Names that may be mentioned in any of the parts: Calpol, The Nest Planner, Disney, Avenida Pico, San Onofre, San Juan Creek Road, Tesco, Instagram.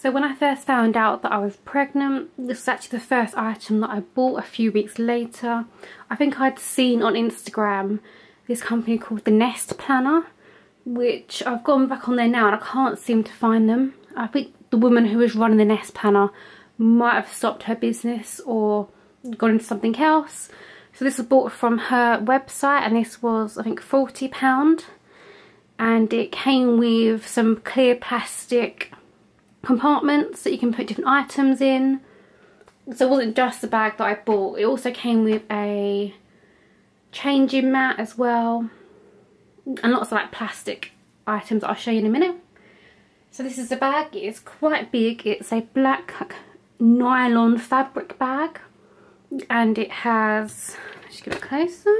So when I first found out that I was pregnant, this is actually the first item that I bought a few weeks later. I think I'd seen on Instagram this company called The Nest Planner, which I've gone back on there now and I can't seem to find them. I think the woman who was running The Nest Planner might have stopped her business or gone into something else. So this was bought from her website and this was, I think, £40, and it came with some clear plastic compartments that you can put different items in. So it wasn't just the bag that I bought, it also came with a changing mat as well, and lots of like plastic items that I'll show you in a minute. So this is the bag. It is quite big. It's a black nylon fabric bag, and it has, just get it closer,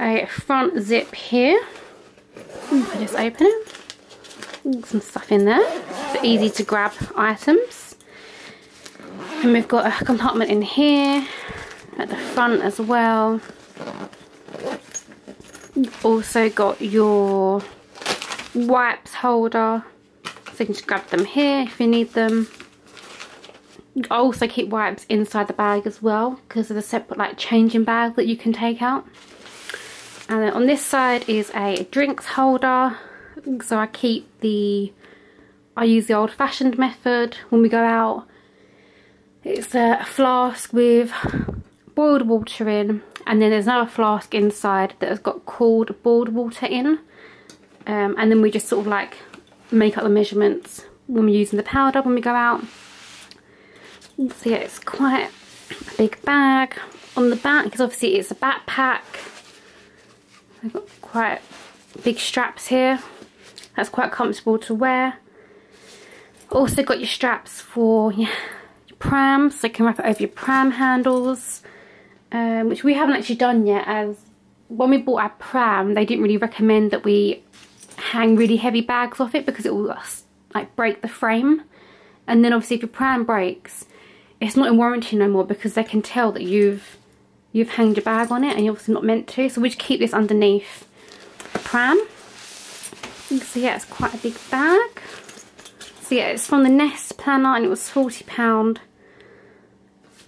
a front zip here. If I just open it, some stuff in there, so easy to grab items. And we've got a compartment in here at the front as well. You've also got your wipes holder, so you can just grab them here if you need them. I also keep wipes inside the bag as well, because there's a separate like changing bag that you can take out. And then on this side is a drinks holder, so I use the old-fashioned method when we go out. It's a flask with boiled water in, and then there's another flask inside that has got cold boiled water in, and then we just sort of like make up the measurements when we're using the powder when we go out. So yeah, it's quite a big bag. On the back, because obviously it's a backpack, I've got quite big straps here. That's quite comfortable to wear. Also got your straps for your pram, so you can wrap it over your pram handles, which we haven't actually done yet, as when we bought our pram they didn't really recommend that we hang really heavy bags off it, because it will like break the frame. And then obviously if your pram breaks, it's not in warranty no more, because they can tell that you've hanged your bag on it, and you're obviously not meant to. So we just keep this underneath the pram. So yeah, it's quite a big bag. So yeah, it's from the Nest Planner and it was £40.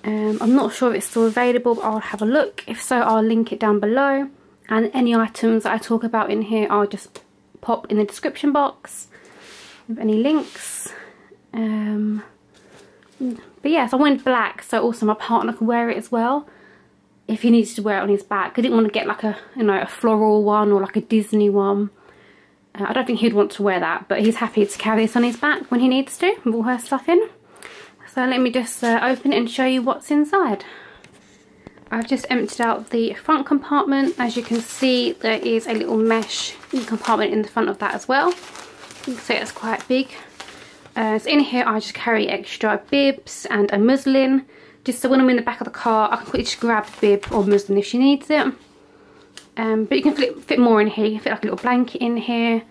I'm not sure if it's still available, but I'll have a look. If so, I'll link it down below, and any items that I talk about in here I'll just pop in the description box with any links. But yeah, so I went black, so also my partner could wear it as well if he needs to wear it on his back. I didn't want to get like a, you know, a floral one or like a Disney one. I don't think he'd want to wear that, but he's happy to carry this on his back when he needs to, with all her stuff in. So let me just open it and show you what's inside. I've just emptied out the front compartment. As you can see, there is a little mesh compartment in the front of that as well, so it's quite big. So in here I just carry extra bibs and a muslin, just so when I'm in the back of the car I can quickly just grab a bib or muslin if she needs it. But you can fit more in here. You can fit like a little blanket in here,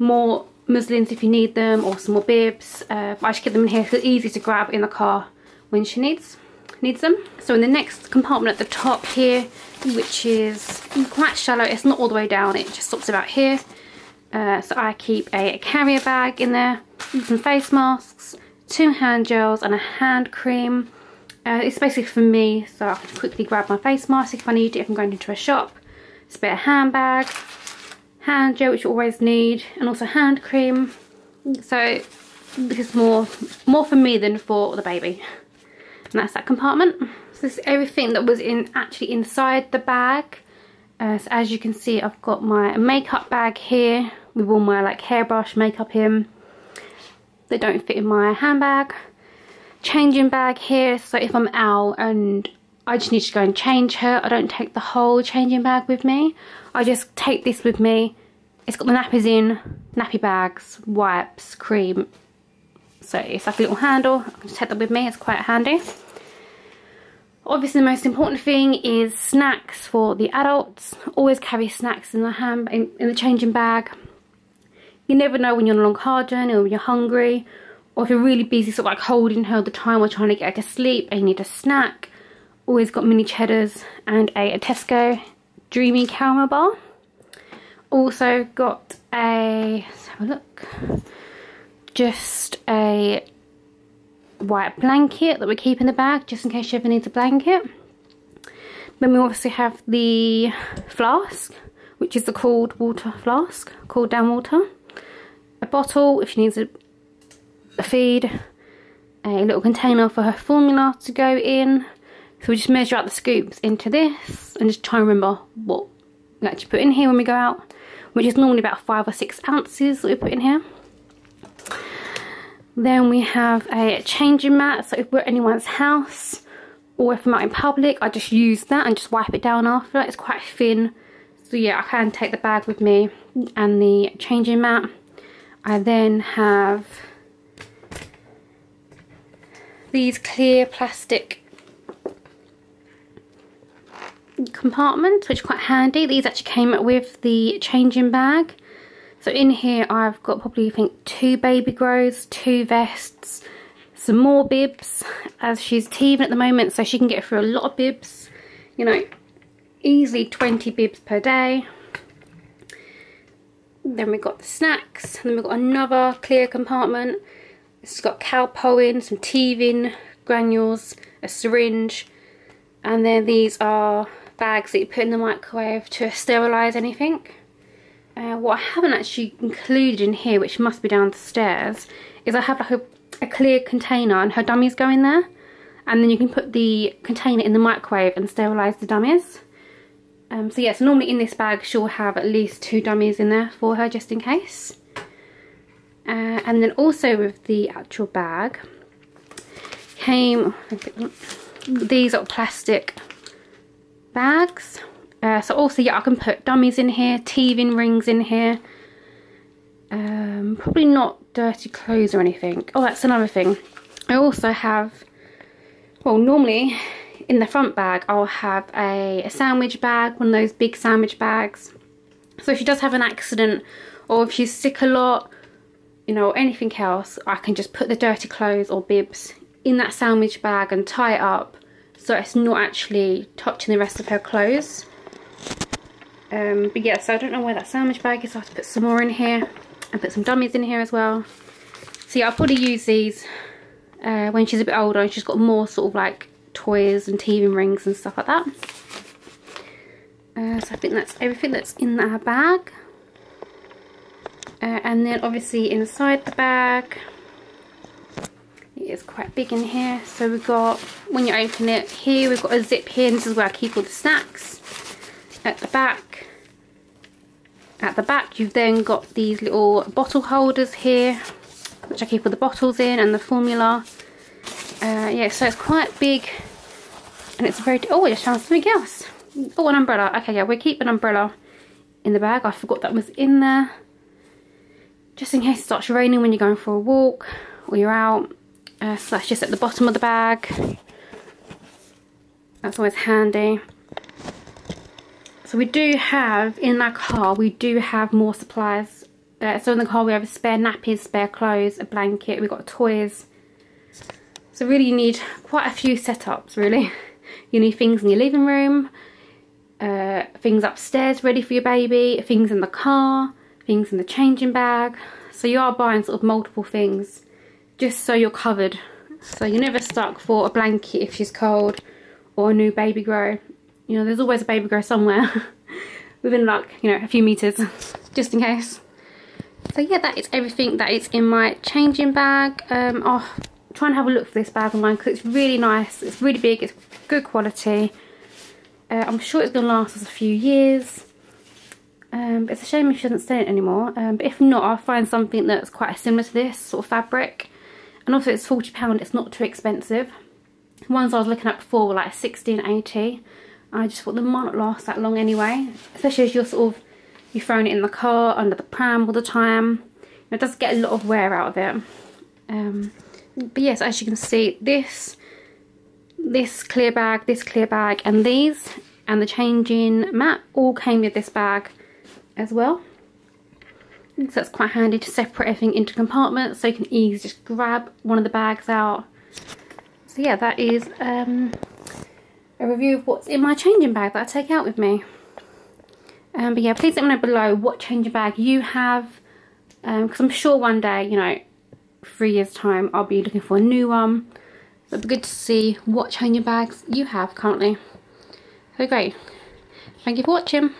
more muslins if you need them, or some more bibs. But I just get them in here so it's easy to grab in the car when she needs them. So in the next compartment at the top here, which is quite shallow, it's not all the way down, it just stops about here. So I keep a carrier bag in there, some face masks, two hand gels and a hand cream. It's basically for me, so I can quickly grab my face mask if I need it, if I'm going into a shop. Spare handbag, hand gel, which you always need, and also hand cream. So this is more for me than for the baby. And that's that compartment. So this is everything that was actually inside the bag. So as you can see, I've got my makeup bag here with all my like hairbrush, makeup in. They don't fit in my handbag. Changing bag here, so if I'm out and I just need to go and change her, I don't take the whole changing bag with me. I just take this with me. It's got the nappies in, nappy bags, wipes, cream. So it's like a little handle. I can just take that with me. It's quite handy. Obviously the most important thing is snacks for the adults. Always carry snacks in the in the changing bag. You never know when you're on a long car journey, or when you're hungry, or if you're really busy sort of like holding her all the time or trying to get her to sleep and you need a snack. Always got mini cheddars and a Tesco Dreamy Caramel Bar. Also got a, let's have a look, just a white blanket that we keep in the bag just in case she ever needs a blanket. Then we obviously have the flask, which is the cooled water flask, cooled down water. A bottle if she needs a feed. A little container for her formula to go in. So we just measure out the scoops into this and just try and remember what we actually put in here when we go out, which is normally about 5 or 6 ounces that we put in here. Then we have a changing mat, so if we're at anyone's house or if I'm out in public, I just use that and just wipe it down after. It's quite thin, so yeah, I can take the bag with me and the changing mat. I then have these clear plastic compartments, which are quite handy. These actually came with the changing bag. So in here I've got probably, I think, 2 baby grows, 2 vests, some more bibs, as she's teething at the moment, so she can get through a lot of bibs, you know, easily 20 bibs per day. Then we've got the snacks, and then we've got another clear compartment. It's got Calpol in, some teething granules, a syringe, and then these are bags that you put in the microwave to sterilise anything. What I haven't actually included in here, which must be downstairs, is I have like a clear container and her dummies go in there, and then you can put the container in the microwave and sterilise the dummies. So yeah, so normally in this bag she'll have at least 2 dummies in there for her just in case. And then also with the actual bag came these are plastic bags. So also, yeah, I can put dummies in here, teething rings in here. Probably not dirty clothes or anything. Oh, that's another thing. I also have, well, normally in the front bag, I'll have a sandwich bag, one of those big sandwich bags. So if she does have an accident or if she's sick a lot, you know, or anything else, I can just put the dirty clothes or bibs in that sandwich bag and tie it up so it's not actually touching the rest of her clothes. But yeah, so I don't know where that sandwich bag is, so I have to put some more in here and put some dummies in here as well. So yeah, I'll probably use these when she's a bit older and she's got more sort of like toys and teething rings and stuff like that. So I think that's everything that's in our bag. And then obviously inside the bag, it is quite big in here. So we've got, when you open it here, we've got a zip here, and this is where I keep all the snacks. At the back you've then got these little bottle holders here, which I keep all the bottles in and the formula. Yeah, so it's quite big, and it's very, oh, I just found something else. Oh, an umbrella. Okay, yeah, we keep an umbrella in the bag. I forgot that was in there, just in case it starts raining when you're going for a walk or you're out. So that's just at the bottom of the bag. That's always handy. So we do have, in our car, we do have more supplies. So in the car we have spare nappies, spare clothes, a blanket, we've got toys. So really you need quite a few setups, really. You need things in your living room, things upstairs ready for your baby, things in the car, things in the changing bag. So you are buying sort of multiple things just so you're covered. So you're never stuck for a blanket if she's cold or a new baby grow. You know, there's always a baby grow somewhere within, like, you know, a few meters, just in case. So yeah, that is everything that is in my changing bag. I'll try and have a look for this bag online because it's really nice. It's really big. It's good quality. I'm sure it's going to last us a few years. But it's a shame if she doesn't stay in it anymore. But if not, I'll find something that's quite similar to this sort of fabric. And also, it's £40. It's not too expensive. The ones I was looking at before were like £16.80. I just thought they might not last that long anyway, especially as you're sort of, you're throwing it in the car, under the pram all the time. It does get a lot of wear out of it. But yes, as you can see, this clear bag, and these, and the changing mat all came with this bag as well. So that's quite handy to separate everything into compartments so you can easily just grab one of the bags out. So yeah, that is a review of what's in my changing bag that I take out with me. But yeah, please let me know below what changing bag you have, because I'm sure one day, you know, 3 years time, I'll be looking for a new one. It'd be good to see what China bags you have currently. Okay, thank you for watching.